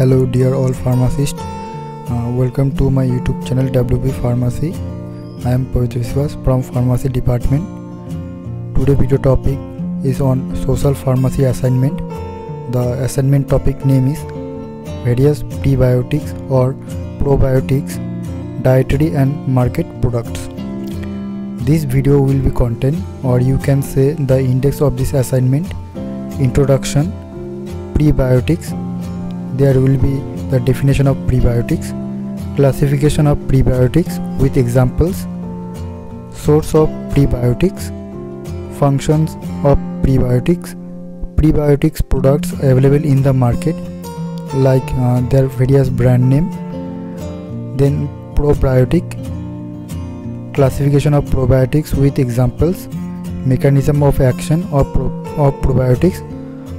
Hello dear all pharmacists, welcome to my YouTube channel WB Pharmacy. I am Pavith Vishwas from Pharmacy Department. Today video topic is on social pharmacy assignment. The assignment topic name is various prebiotics or probiotics, dietary and market products. This video will be content, or you can say the index of this assignment, introduction, prebiotics. There will be the definition of prebiotics, classification of prebiotics with examples, source of prebiotics, functions of prebiotics, prebiotics products available in the market like their various brand name, then probiotic, classification of probiotics with examples, mechanism of action of probiotics,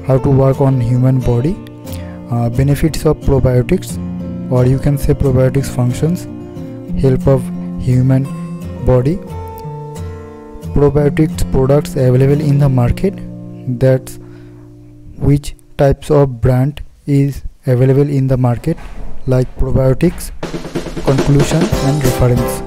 how to work on human body, benefits of probiotics, or you can say probiotics functions, help of human body, probiotics products available in the market, that's which types of brand is available in the market like probiotics, conclusion and reference.